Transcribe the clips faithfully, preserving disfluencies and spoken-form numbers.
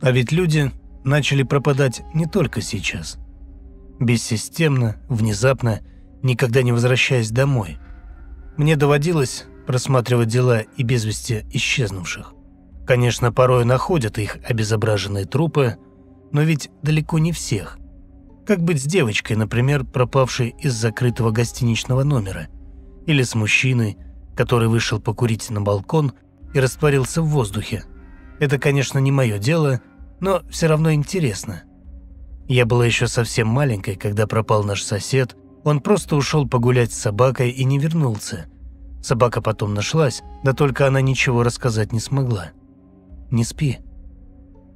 А ведь люди начали пропадать не только сейчас. Бессистемно, внезапно, никогда не возвращаясь домой. Мне доводилось просматривать дела и без вести исчезнувших. Конечно, порой находят их обезображенные трупы, но ведь далеко не всех. Как быть с девочкой, например, пропавшей из закрытого гостиничного номера? Или с мужчиной, который вышел покурить на балкон и растворился в воздухе? Это, конечно, не мое дело, но все равно интересно. Я была еще совсем маленькой, когда пропал наш сосед. Он просто ушел погулять с собакой и не вернулся. Собака потом нашлась, да только она ничего рассказать не смогла. «Не спи».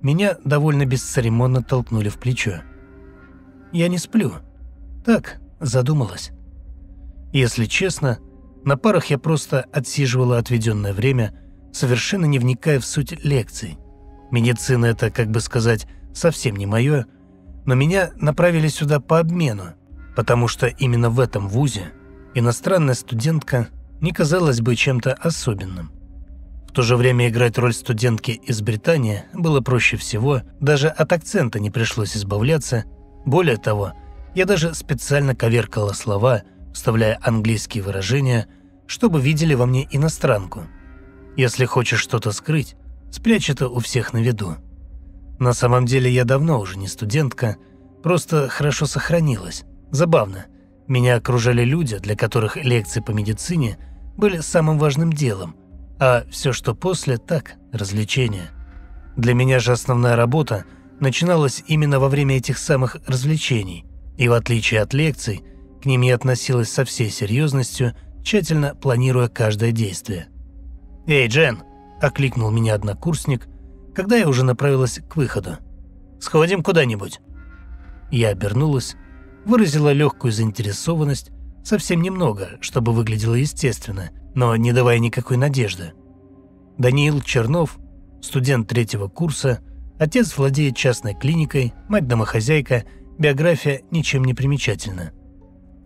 Меня довольно бесцеремонно толкнули в плечо. Я не сплю. Так, задумалась. Если честно, на парах я просто отсиживала отведенное время, совершенно не вникая в суть лекций. Медицина – это, как бы сказать, совсем не мое, но меня направили сюда по обмену, потому что именно в этом вузе иностранная студентка не казалась бы чем-то особенным. В то же время играть роль студентки из Британии было проще всего, даже от акцента не пришлось избавляться. Более того, я даже специально коверкала слова, вставляя английские выражения, чтобы видели во мне иностранку. Если хочешь что-то скрыть, спрячь это у всех на виду. На самом деле я давно уже не студентка, просто хорошо сохранилась. Забавно, меня окружали люди, для которых лекции по медицине были самым важным делом, а все, что после, так, развлечения. Для меня же основная работа начиналась именно во время этих самых развлечений, и в отличие от лекций, к ним я относилась со всей серьезностью, тщательно планируя каждое действие. «Эй, Джен!» – окликнул меня однокурсник, когда я уже направилась к выходу. «Сходим куда-нибудь?» Я обернулась, выразила легкую заинтересованность, совсем немного, чтобы выглядело естественно, но не давая никакой надежды. Даниил Чернов, студент третьего курса, отец владеет частной клиникой, мать домохозяйка, биография ничем не примечательна.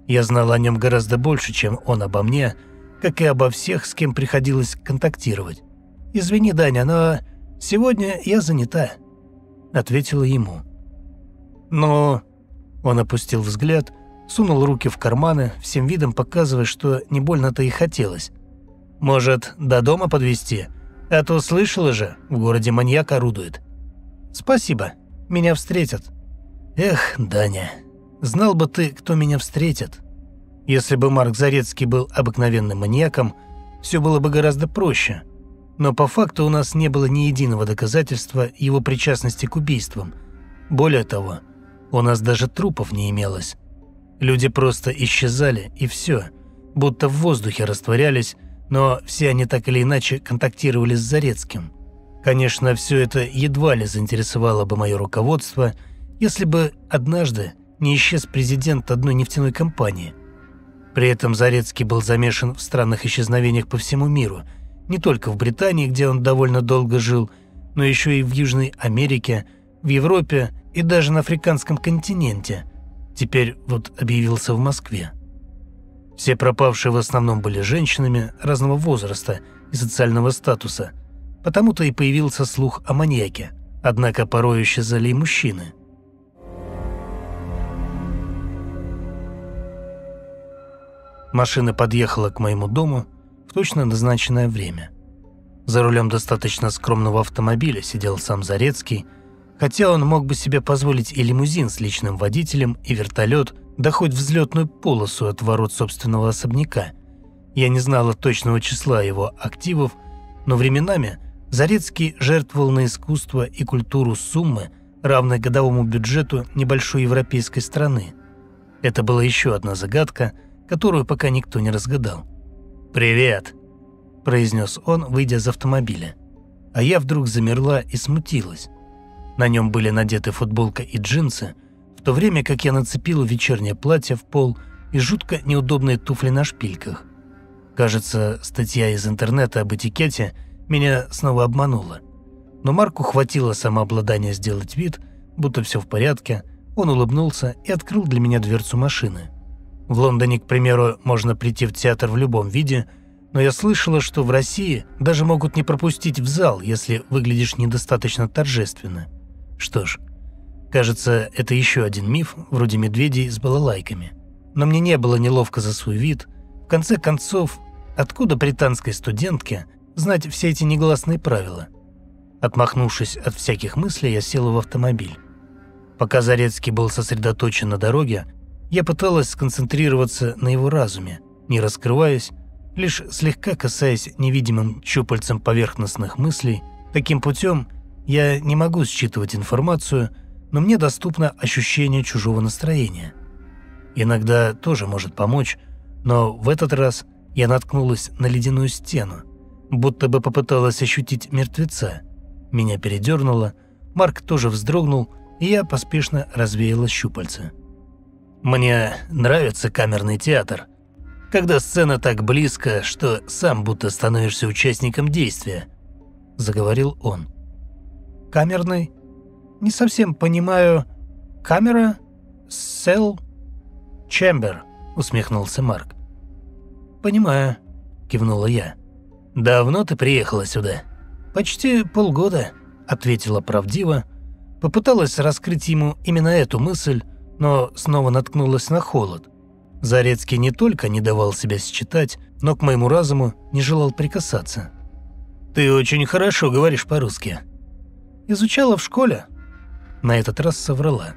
Я знала о нем гораздо больше, чем он обо мне, как и обо всех, с кем приходилось контактировать. «Извини, Даня, но сегодня я занята», – ответила ему. «Но…» Он опустил взгляд, сунул руки в карманы, всем видом показывая, что не больно-то и хотелось. «Может, до дома подвезти? А то слышала же, в городе маньяк орудует». «Спасибо, меня встретят». «Эх, Даня, знал бы ты, кто меня встретит». Если бы Марк Зарецкий был обыкновенным маньяком, все было бы гораздо проще. Но по факту у нас не было ни единого доказательства его причастности к убийствам. Более того, у нас даже трупов не имелось. Люди просто исчезали, и все, будто в воздухе растворялись, но все они так или иначе контактировали с Зарецким. Конечно, все это едва ли заинтересовало бы мое руководство, если бы однажды не исчез президент одной нефтяной компании. При этом Зарецкий был замешан в странных исчезновениях по всему миру, не только в Британии, где он довольно долго жил, но еще и в Южной Америке, в Европе и даже на африканском континенте. Теперь вот объявился в Москве. Все пропавшие в основном были женщинами разного возраста и социального статуса, потому-то и появился слух о маньяке, однако порой исчезали и мужчины. Машина подъехала к моему дому в точно назначенное время. За рулем достаточно скромного автомобиля сидел сам Зарецкий, хотя он мог бы себе позволить и лимузин с личным водителем, и вертолет, да хоть взлетную полосу от ворот собственного особняка. Я не знала точного числа его активов, но временами Зарецкий жертвовал на искусство и культуру суммы, равной годовому бюджету небольшой европейской страны. Это была еще одна загадка, которую пока никто не разгадал. «Привет», – произнес он, выйдя из автомобиля. А я вдруг замерла и смутилась. На нем были надеты футболка и джинсы, в то время как я нацепила вечернее платье в пол и жутко неудобные туфли на шпильках. Кажется, статья из интернета об этикете меня снова обманула. Но Марку хватило самообладания сделать вид, будто все в порядке. Он улыбнулся и открыл для меня дверцу машины. В Лондоне, к примеру, можно прийти в театр в любом виде, но я слышала, что в России даже могут не пропустить в зал, если выглядишь недостаточно торжественно. Что ж, кажется, это еще один миф, вроде медведей с балалайками. Но мне не было неловко за свой вид. В конце концов, откуда британской студентке знать все эти негласные правила? Отмахнувшись от всяких мыслей, я села в автомобиль. Пока Зарецкий был сосредоточен на дороге, я пыталась сконцентрироваться на его разуме, не раскрываясь, лишь слегка касаясь невидимым щупальцем поверхностных мыслей. Таким путем я не могу считывать информацию, но мне доступно ощущение чужого настроения. Иногда тоже может помочь, но в этот раз я наткнулась на ледяную стену, будто бы попыталась ощутить мертвеца. Меня передернуло, Марк тоже вздрогнул, и я поспешно развеяла щупальца. Мне нравится камерный театр, когда сцена так близко, что сам будто становишься участником действия, заговорил он. Камерный? Не совсем понимаю. Камера? Cell? Chamber? Усмехнулся Марк. Понимаю, кивнула я. Давно ты приехала сюда? Почти полгода, ответила правдиво, попыталась раскрыть ему именно эту мысль, но снова наткнулась на холод. Зарецкий не только не давал себя считать, но к моему разуму не желал прикасаться. «Ты очень хорошо говоришь по-русски». «Изучала в школе?» На этот раз соврала.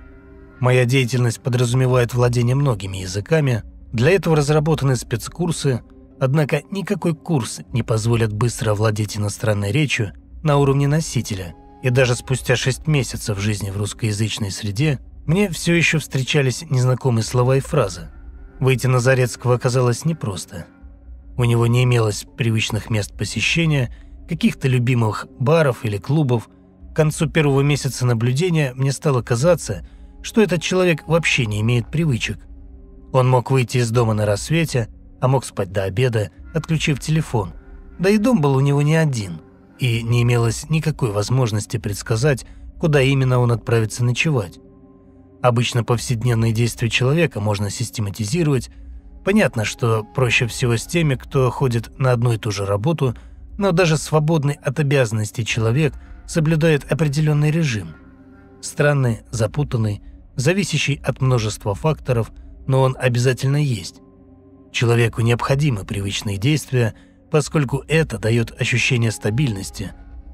«Моя деятельность подразумевает владение многими языками, для этого разработаны спецкурсы, однако никакой курс не позволит быстро овладеть иностранной речью на уровне носителя, и даже спустя шесть месяцев жизни в русскоязычной среде мне все еще встречались незнакомые слова и фразы. Выйти на Зарецкого оказалось непросто. У него не имелось привычных мест посещения, каких-то любимых баров или клубов. К концу первого месяца наблюдения мне стало казаться, что этот человек вообще не имеет привычек. Он мог выйти из дома на рассвете, а мог спать до обеда, отключив телефон. Да и дом был у него не один, и не имелось никакой возможности предсказать, куда именно он отправится ночевать. Обычно повседневные действия человека можно систематизировать. Понятно, что проще всего с теми, кто ходит на одну и ту же работу, но даже свободный от обязанностей человек соблюдает определенный режим. Странный, запутанный, зависящий от множества факторов, но он обязательно есть. Человеку необходимы привычные действия, поскольку это дает ощущение стабильности.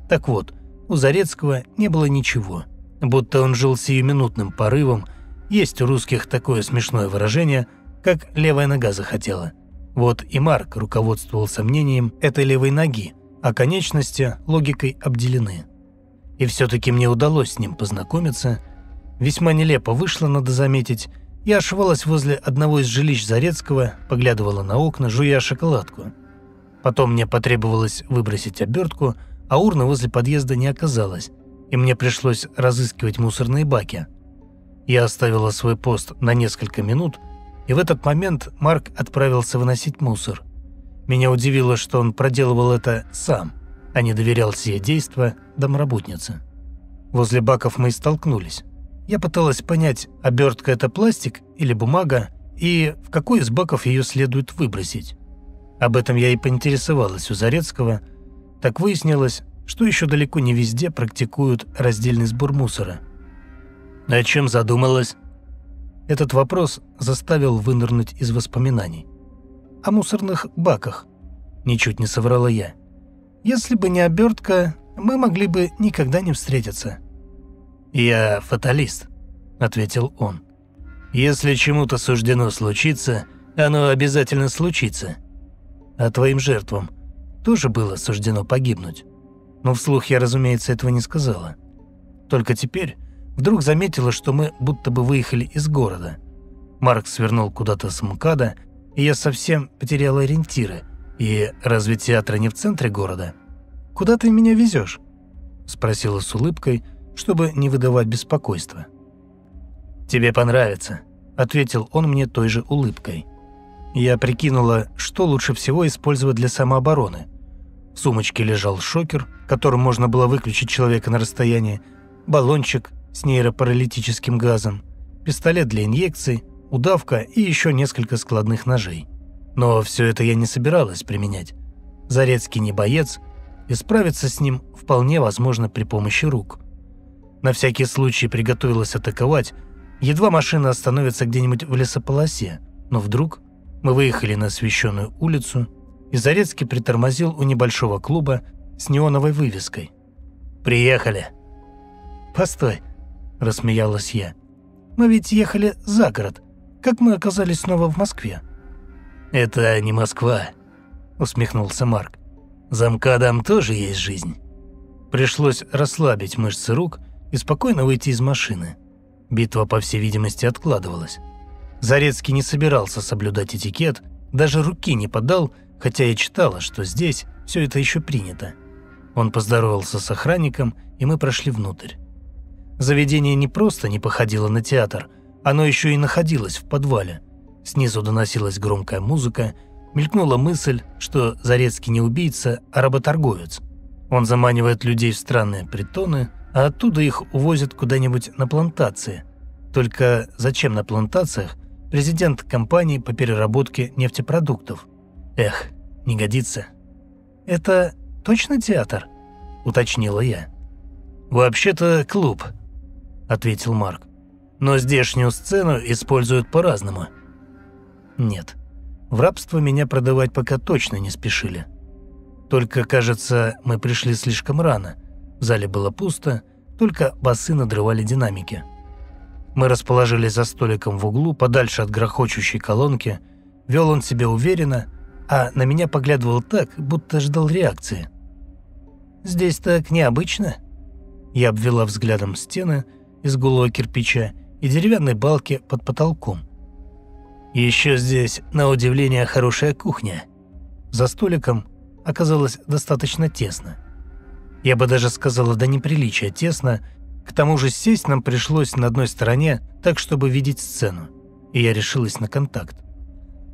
Так вот, у Зарецкого не было ничего. Будто он жил сиюминутным порывом, есть у русских такое смешное выражение, как «левая нога захотела». Вот и Марк руководствовался мнением этой левой ноги, а конечности логикой обделены. И все-таки мне удалось с ним познакомиться. Весьма нелепо вышло, надо заметить. Я ошивалась возле одного из жилищ Зарецкого, поглядывала на окна, жуя шоколадку. Потом мне потребовалось выбросить обертку, а урны возле подъезда не оказалось, и мне пришлось разыскивать мусорные баки. Я оставила свой пост на несколько минут, и в этот момент Марк отправился выносить мусор. Меня удивило, что он проделывал это сам, а не доверял сие действо домработнице. Возле баков мы и столкнулись. Я пыталась понять, обертка – это пластик или бумага, и в какой из баков ее следует выбросить. Об этом я и поинтересовалась у Зарецкого. Так выяснилось, что еще далеко не везде практикуют раздельный сбор мусора. «О чем задумалась?» Этот вопрос заставил вынырнуть из воспоминаний. «О мусорных баках», – ничуть не соврала я. «Если бы не обертка, мы могли бы никогда не встретиться». «Я фаталист», – ответил он. «Если чему-то суждено случиться, оно обязательно случится. А твоим жертвам тоже было суждено погибнуть». Но вслух я, разумеется, этого не сказала. Только теперь вдруг заметила, что мы будто бы выехали из города. Марк свернул куда-то с МКАДа, и я совсем потеряла ориентиры. И разве театр не в центре города? «Куда ты меня везешь?» – спросила с улыбкой, чтобы не выдавать беспокойства. «Тебе понравится», – ответил он мне той же улыбкой. Я прикинула, что лучше всего использовать для самообороны. В сумочке лежал шокер, которым можно было выключить человека на расстоянии, баллончик с нейропаралитическим газом, пистолет для инъекций, удавка и еще несколько складных ножей. Но все это я не собиралась применять. Зарецкий не боец, и справиться с ним вполне возможно при помощи рук. На всякий случай приготовилась атаковать, едва машина остановится где-нибудь в лесополосе, но вдруг мы выехали на освещенную улицу, и Зарецкий притормозил у небольшого клуба с неоновой вывеской. «Приехали!» «Постой!» – рассмеялась я. «Мы ведь ехали за город. Как мы оказались снова в Москве?» «Это не Москва», – усмехнулся Марк. «За МКАДом тоже есть жизнь». Пришлось расслабить мышцы рук и спокойно выйти из машины. Битва, по всей видимости, откладывалась. Зарецкий не собирался соблюдать этикет, даже руки не подал, хотя я читала, что здесь все это еще принято. Он поздоровался с охранником, и мы прошли внутрь. Заведение не просто не походило на театр, оно еще и находилось в подвале. Снизу доносилась громкая музыка, мелькнула мысль, что Зарецкий не убийца, а работорговец. Он заманивает людей в странные притоны, а оттуда их увозят куда-нибудь на плантации. Только зачем на плантациях президент компании по переработке нефтепродуктов? Эх, не годится. «Это точно театр?» – уточнила я. «Вообще-то клуб», – ответил Марк. «Но здешнюю сцену используют по-разному». Нет, в рабство меня продавать пока точно не спешили. Только, кажется, мы пришли слишком рано. В зале было пусто, только басы надрывали динамики. Мы расположились за столиком в углу, подальше от грохочущей колонки. Вел он себя уверенно, а на меня поглядывал так, будто ждал реакции. «Здесь так необычно». Я обвела взглядом стены из голого кирпича и деревянной балки под потолком. «Еще здесь, на удивление, хорошая кухня». За столиком оказалось достаточно тесно. Я бы даже сказала, до неприличия тесно, к тому же сесть нам пришлось на одной стороне, так, чтобы видеть сцену, и я решилась на контакт.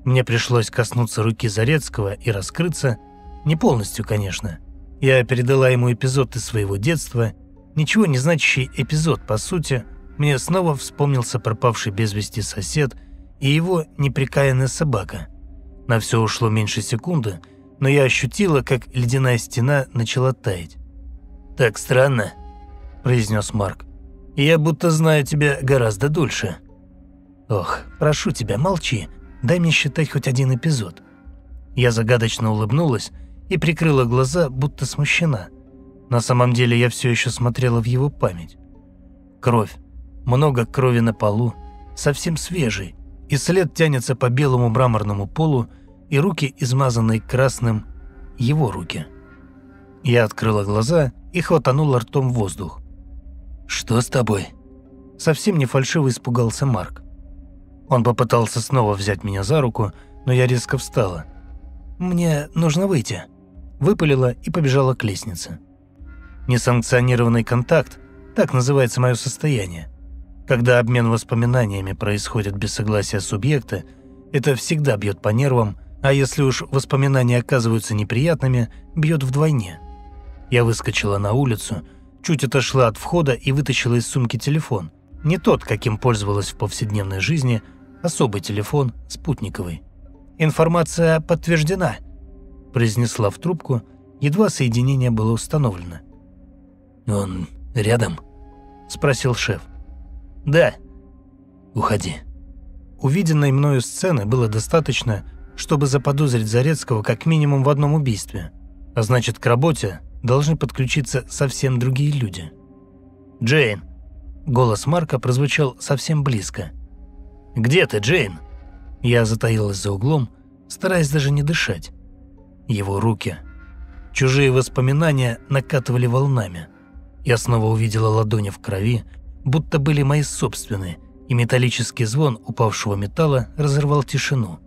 Мне пришлось коснуться руки Зарецкого и раскрыться, не полностью, конечно. Я передала ему эпизод из своего детства, ничего не значащий эпизод, по сути. Мне снова вспомнился пропавший без вести сосед и его неприкаянная собака. На все ушло меньше секунды, но я ощутила, как ледяная стена начала таять. «Так странно», – произнес Марк. «Я будто знаю тебя гораздо дольше». «Ох, прошу тебя, молчи, дай мне считать хоть один эпизод». Я загадочно улыбнулась и прикрыла глаза, будто смущена. На самом деле я все еще смотрела в его память. Кровь, много крови на полу, совсем свежий, и след тянется по белому мраморному полу, и руки, измазанные красным, его руки. Я открыла глаза и хватанула ртом воздух. «Что с тобой?» Совсем не фальшиво испугался Марк. Он попытался снова взять меня за руку, но я резко встала. «Мне нужно выйти», – выпалила и побежала к лестнице. Несанкционированный контакт – так называется мое состояние. Когда обмен воспоминаниями происходит без согласия субъекта, это всегда бьет по нервам, а если уж воспоминания оказываются неприятными, бьет вдвойне. Я выскочила на улицу, чуть отошла от входа и вытащила из сумки телефон. Не тот, каким пользовалась в повседневной жизни, особый телефон, спутниковый. «Информация подтверждена», – произнесла в трубку, едва соединение было установлено. «Он рядом?» – спросил шеф. «Да». «Уходи». Увиденной мною сцены было достаточно, чтобы заподозрить Зарецкого как минимум в одном убийстве, а значит, к работе должны подключиться совсем другие люди. «Джейн!» Голос Марка прозвучал совсем близко. «Где ты, Джейн?» Я затаилась за углом, стараясь даже не дышать. Его руки. Чужие воспоминания накатывали волнами. Я снова увидела ладони в крови, будто были мои собственные, и металлический звон упавшего металла разорвал тишину.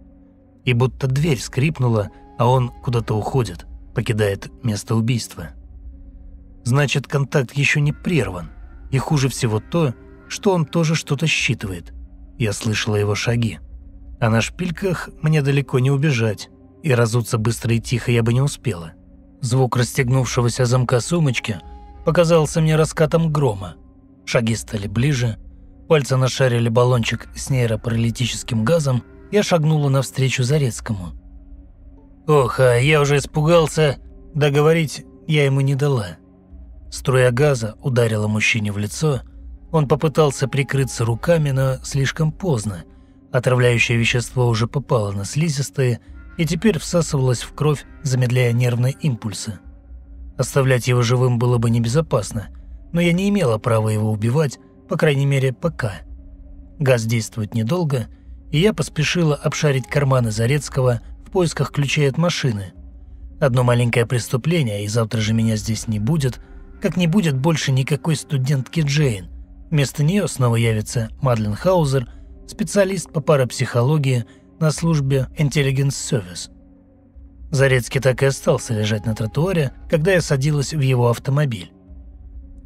И будто дверь скрипнула, а он куда-то уходит, покидает место убийства. Значит, контакт еще не прерван, и хуже всего то, что он тоже что-то считывает. Я слышала его шаги. А на шпильках мне далеко не убежать, и разуться быстро и тихо я бы не успела. Звук расстегнувшегося замка сумочки показался мне раскатом грома. Шаги стали ближе, пальцы нашарили баллончик с нейропаралитическим газом, я шагнула навстречу Зарецкому. «Ох, а я уже испугался!» Договорить я ему не дала. Струя газа ударила мужчине в лицо. Он попытался прикрыться руками, но слишком поздно. Отравляющее вещество уже попало на слизистые и теперь всасывалось в кровь, замедляя нервные импульсы. Оставлять его живым было бы небезопасно, но я не имела права его убивать, по крайней мере, пока. Газ действует недолго, и я поспешила обшарить карманы Зарецкого в поисках ключей от машины. Одно маленькое преступление, и завтра же меня здесь не будет, как не будет больше никакой студентки Джейн. Вместо нее снова явится Мадлен Хаузер, специалист по парапсихологии на службе Intelligence Service. Зарецкий так и остался лежать на тротуаре, когда я садилась в его автомобиль.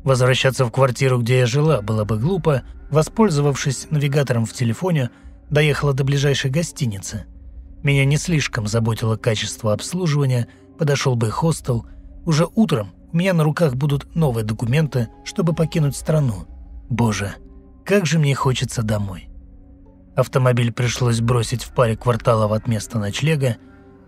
Возвращаться в квартиру, где я жила, было бы глупо. Воспользовавшись навигатором в телефоне, доехала до ближайшей гостиницы. Меня не слишком заботило качество обслуживания, подошел бы хостел. Уже утром у меня на руках будут новые документы, чтобы покинуть страну. Боже, как же мне хочется домой. Автомобиль пришлось бросить в паре кварталов от места ночлега.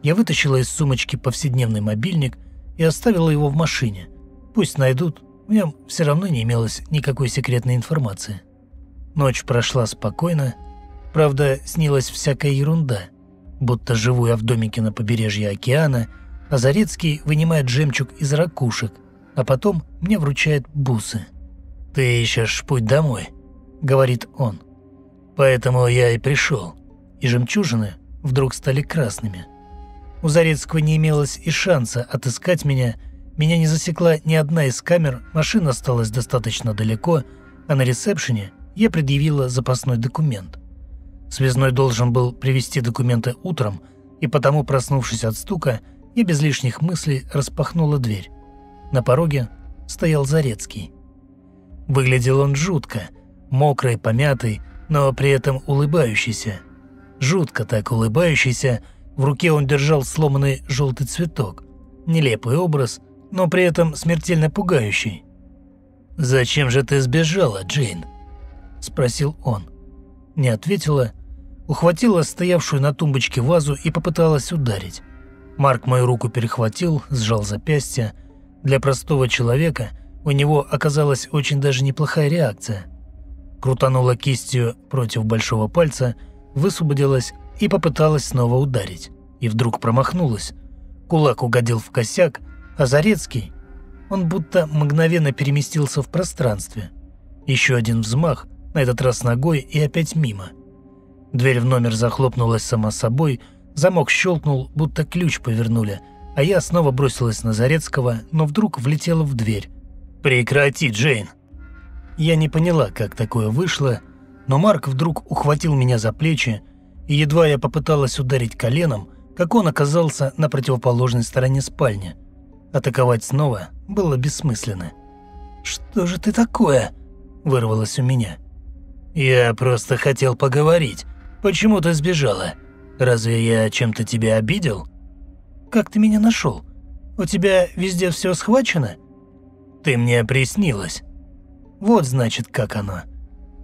Я вытащила из сумочки повседневный мобильник и оставила его в машине. Пусть найдут, в нем все равно не имелось никакой секретной информации. Ночь прошла спокойно, правда, снилась всякая ерунда, будто живу я в домике на побережье океана, а Зарецкий вынимает жемчуг из ракушек, а потом мне вручает бусы. «Ты ищешь путь домой», — говорит он. «Поэтому я и пришел». И жемчужины вдруг стали красными. У Зарецкого не имелось и шанса отыскать меня, меня не засекла ни одна из камер, машина осталась достаточно далеко, а на ресепшене я предъявила запасной документ. Связной должен был привезти документы утром, и потому, проснувшись от стука, я без лишних мыслей распахнула дверь. На пороге стоял Зарецкий. Выглядел он жутко, мокрый, помятый, но при этом улыбающийся. Жутко так улыбающийся, в руке он держал сломанный желтый цветок. Нелепый образ, но при этом смертельно пугающий. «Зачем же ты сбежала, Джейн?» – спросил он. Не ответила, ухватила стоявшую на тумбочке вазу и попыталась ударить. Марк мою руку перехватил, сжал запястье. Для простого человека у него оказалась очень даже неплохая реакция. Крутанула кистью против большого пальца, высвободилась и попыталась снова ударить. И вдруг промахнулась. Кулак угодил в косяк, а Зарецкий, он будто мгновенно переместился в пространстве. Еще один взмах, на этот раз ногой, и опять мимо. Дверь в номер захлопнулась сама собой, замок щелкнул, будто ключ повернули, а я снова бросилась на Зарецкого, но вдруг влетела в дверь. «Прекрати, Джейн!» Я не поняла, как такое вышло, но Марк вдруг ухватил меня за плечи, и едва я попыталась ударить коленом, как он оказался на противоположной стороне спальни. Атаковать снова было бессмысленно. «Что же ты такое?» – вырвалось у меня. «Я просто хотел поговорить. Почему ты сбежала? Разве я чем-то тебя обидел?» «Как ты меня нашел? У тебя везде все схвачено?» «Ты мне приснилась». «Вот значит, как оно.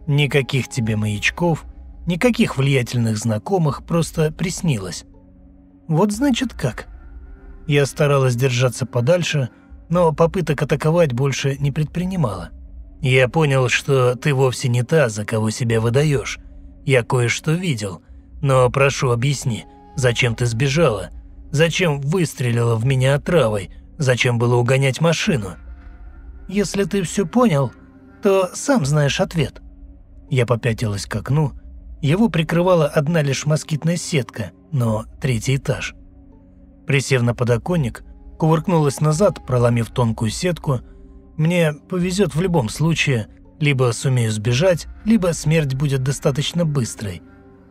Никаких тебе маячков, никаких влиятельных знакомых, просто приснилось. Вот значит, как». Я старалась держаться подальше, но попыток атаковать больше не предпринимала. «Я понял, что ты вовсе не та, за кого себя выдаешь. Я кое-что видел. Но прошу, объясни, зачем ты сбежала? Зачем выстрелила в меня отравой? Зачем было угонять машину?» «Если ты все понял, то сам знаешь ответ». Я попятилась к окну. Его прикрывала одна лишь москитная сетка, но третий этаж. Присев на подоконник, кувыркнулась назад, проломив тонкую сетку. Мне повезет в любом случае, либо сумею сбежать, либо смерть будет достаточно быстрой.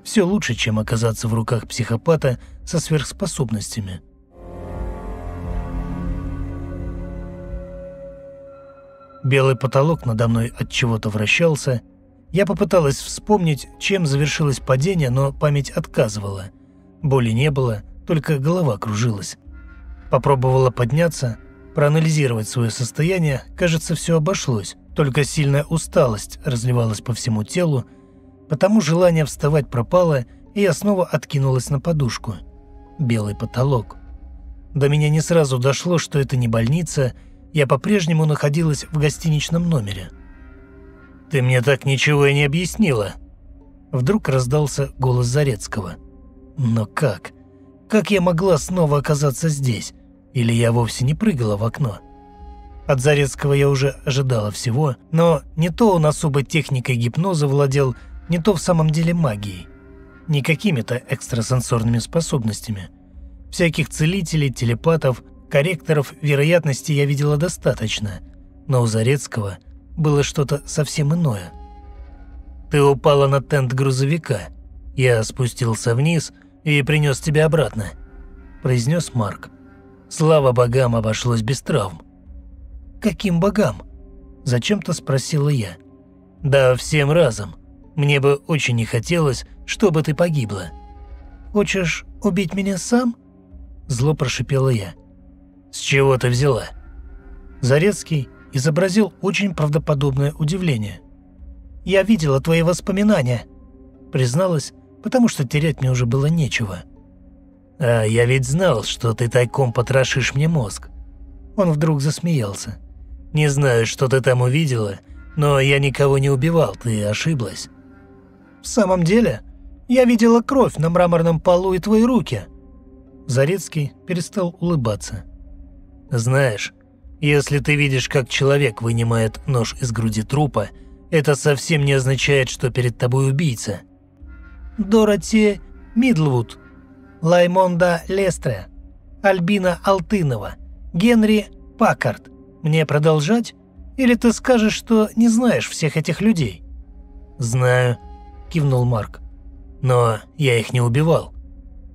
Все лучше, чем оказаться в руках психопата со сверхспособностями. Белый потолок надо мной от чего-то вращался. Я попыталась вспомнить, чем завершилось падение, но память отказывала. Боли не было, только голова кружилась. Попробовала подняться, проанализировать свое состояние, кажется, все обошлось, только сильная усталость разливалась по всему телу, потому желание вставать пропало, и я снова откинулась на подушку. Белый потолок. До меня не сразу дошло, что это не больница, я по-прежнему находилась в гостиничном номере. «Ты мне так ничего и не объяснила!» Вдруг раздался голос Зарецкого. «Но как? Как я могла снова оказаться здесь? Или я вовсе не прыгала в окно?» От Зарецкого я уже ожидала всего, но не то он особой техникой гипноза владел, не то в самом деле магией. Не какими-то экстрасенсорными способностями. Всяких целителей, телепатов, корректоров вероятности я видела достаточно, но у Зарецкого было что-то совсем иное. «Ты упала на тент грузовика. Я спустился вниз и принес тебя обратно», – произнес Марк. «Слава богам, обошлось без травм». «Каким богам?» – зачем-то спросила я. «Да всем разом. Мне бы очень не хотелось, чтобы ты погибла». «Хочешь убить меня сам?» – зло прошипела я. «С чего ты взяла?» Зарецкий изобразил очень правдоподобное удивление. «Я видела твои воспоминания», – призналась, потому что терять мне уже было нечего. «А я ведь знал, что ты тайком потрошишь мне мозг». Он вдруг засмеялся. «Не знаю, что ты там увидела, но я никого не убивал, ты ошиблась». «В самом деле? Я видела кровь на мраморном полу и твои руки». Зарецкий перестал улыбаться. «Знаешь, если ты видишь, как человек вынимает нож из груди трупа, это совсем не означает, что перед тобой убийца». «Дороти Мидлвуд, Лаймонда Лестре, Альбина Алтынова, Генри Паккард. Мне продолжать? Или ты скажешь, что не знаешь всех этих людей?» «Знаю», – кивнул Марк. «Но я их не убивал».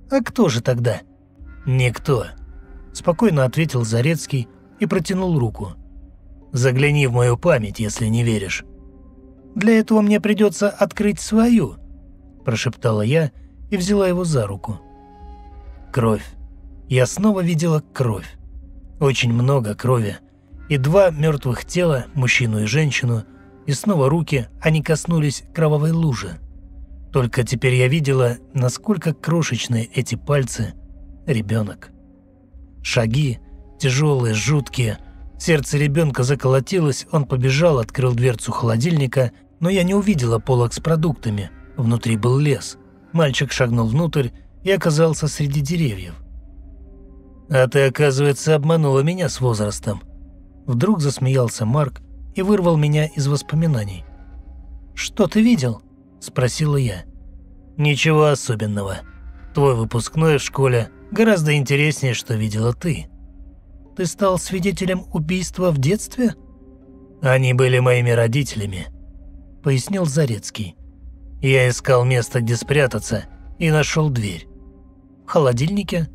«А кто же тогда?» «Никто», – спокойно ответил Зарецкий и протянул руку. «Загляни в мою память, если не веришь». «Для этого мне придется открыть свою», – прошептала я и взяла его за руку. Кровь. Я снова видела кровь. Очень много крови. И два мертвых тела, мужчину и женщину, и снова руки, они коснулись кровавой лужи. Только теперь я видела, насколько крошечные эти пальцы. Ребенок. Шаги, тяжелые, жуткие. Сердце ребенка заколотилось, он побежал, открыл дверцу холодильника, но я не увидела полок с продуктами. Внутри был лес. Мальчик шагнул внутрь и оказался среди деревьев. «А ты, оказывается, обманула меня с возрастом». Вдруг засмеялся Марк и вырвал меня из воспоминаний. «Что ты видел?» – спросила я. «Ничего особенного. Твой выпускной в школе гораздо интереснее, что видела ты». «Ты стал свидетелем убийства в детстве?» «Они были моими родителями», – пояснил Зарецкий. «Я искал место, где спрятаться, и нашел дверь». «В холодильнике?»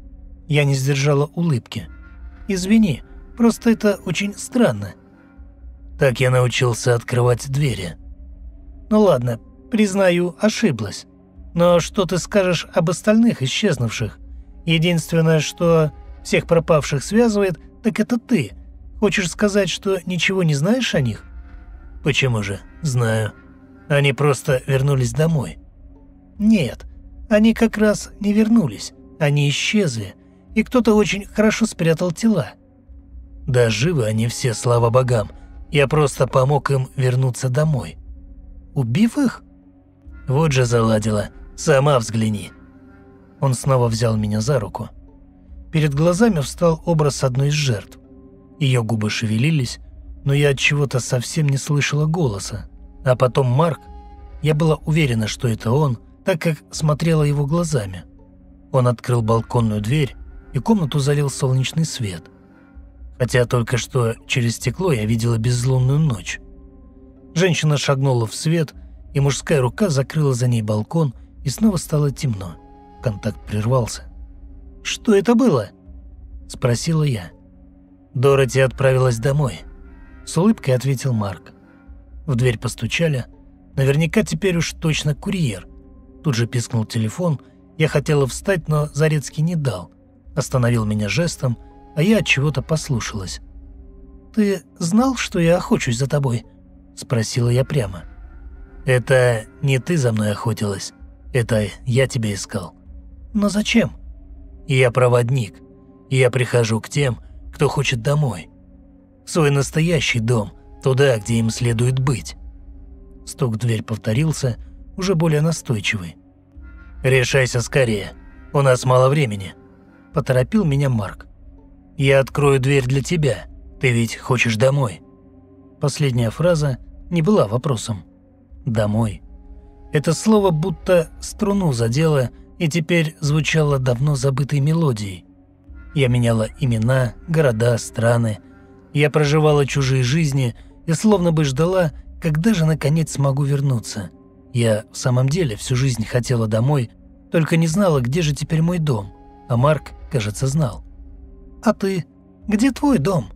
Я не сдержала улыбки. «Извини, просто это очень странно». «Так я научился открывать двери». «Ну ладно, признаю, ошиблась. Но что ты скажешь об остальных исчезнувших? Единственное, что всех пропавших связывает, так это ты. Хочешь сказать, что ничего не знаешь о них?» «Почему же? Знаю. Они просто вернулись домой». «Нет, они как раз не вернулись. Они исчезли. И кто-то очень хорошо спрятал тела». «Да живы они все, слава богам. Я просто помог им вернуться домой». «Убив их?» «Вот же заладила. Сама взгляни». Он снова взял меня за руку. Перед глазами встал образ одной из жертв. Ее губы шевелились, но я от чего-то совсем не слышала голоса. А потом Марк, я была уверена, что это он, так как смотрела его глазами. Он открыл балконную дверь, и комнату залил солнечный свет. Хотя только что через стекло я видела безлунную ночь. Женщина шагнула в свет, и мужская рука закрыла за ней балкон, и снова стало темно. Контакт прервался. «Что это было?» – спросила я. «Дороти отправилась домой», – с улыбкой ответил Марк. В дверь постучали. Наверняка теперь уж точно курьер. Тут же пискнул телефон. Я хотела встать, но Зарецкий не дал. Остановил меня жестом, а я от чего-то послушалась. «Ты знал, что я охочусь за тобой?» – спросила я прямо. «Это не ты за мной охотилась, это я тебя искал». «Но зачем?» «Я проводник, и я прихожу к тем, кто хочет домой». свой настоящий дом, туда, где им следует быть». Стук в дверь повторился, уже более настойчивый. «Решайся скорее, у нас мало времени», – поторопил меня Марк. «Я открою дверь для тебя, ты ведь хочешь домой». Последняя фраза не была вопросом. «Домой». Это слово будто струну задело и теперь звучало давно забытой мелодией. Я меняла имена, города, страны. Я проживала чужие жизни и словно бы ждала, когда же наконец смогу вернуться. Я в самом деле всю жизнь хотела домой, только не знала, где же теперь мой дом. А Марк, кажется, знал. «А ты? Где твой дом?»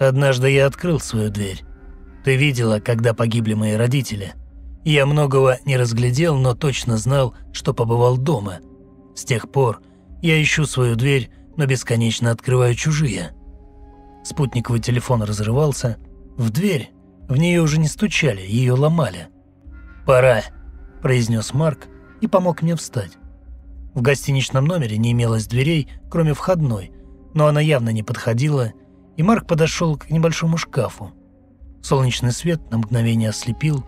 «Однажды я открыл свою дверь. Ты видела, когда погибли мои родители. Я многого не разглядел, но точно знал, что побывал дома. С тех пор я ищу свою дверь, но бесконечно открываю чужие». Спутниковый телефон разрывался. В дверь, в нее уже не стучали, ее ломали. «Пора», – произнес Марк и помог мне встать. В гостиничном номере не имелось дверей, кроме входной, но она явно не подходила, и Марк подошел к небольшому шкафу. Солнечный свет на мгновение ослепил,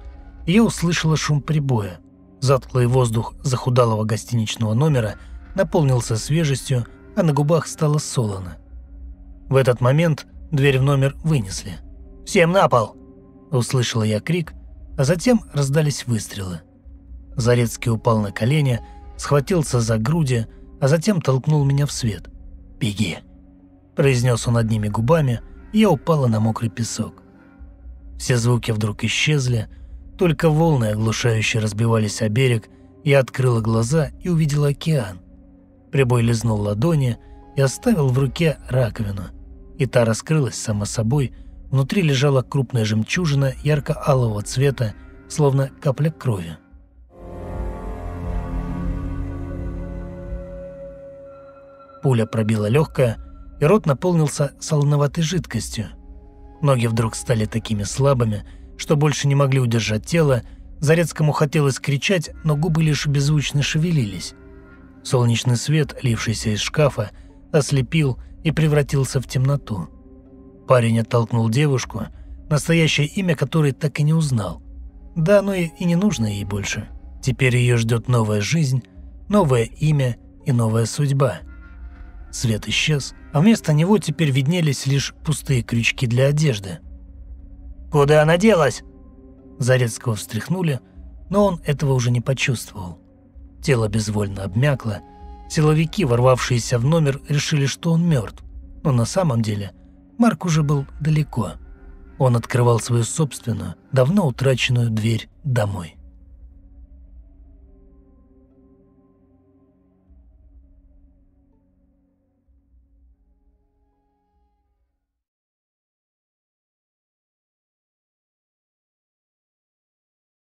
и я услышала шум прибоя. Затхлый воздух захудалого гостиничного номера наполнился свежестью, а на губах стало солоно. В этот момент дверь в номер вынесли. «Всем на пол!» – услышала я крик, а затем раздались выстрелы. Зарецкий упал на колени, схватился за груди, а затем толкнул меня в свет. «Беги!» – произнес он одними губами, и я упала на мокрый песок. Все звуки вдруг исчезли, только волны оглушающе разбивались о берег. Я открыла глаза и увидела океан. Прибой лизнул ладони и оставил в руке раковину, и та раскрылась сама собой. Внутри лежала крупная жемчужина ярко-алого цвета, словно капля крови. Пуля пробила легкое, и рот наполнился солоноватой жидкостью. Ноги вдруг стали такими слабыми, что больше не могли удержать тело. Зарецкому хотелось кричать, но губы лишь беззвучно шевелились. Солнечный свет, лившийся из шкафа, ослепил и превратился в темноту. Парень оттолкнул девушку, настоящее имя которой так и не узнал. Да, оно и не нужно ей больше. Теперь ее ждет новая жизнь, новое имя и новая судьба. Свет исчез, а вместо него теперь виднелись лишь пустые крючки для одежды. «Куда она делась?» Зарецкого встряхнули, но он этого уже не почувствовал. Тело безвольно обмякло. Силовики, ворвавшиеся в номер, решили, что он мертв, но на самом деле Марк уже был далеко. Он открывал свою собственную, давно утраченную дверь домой.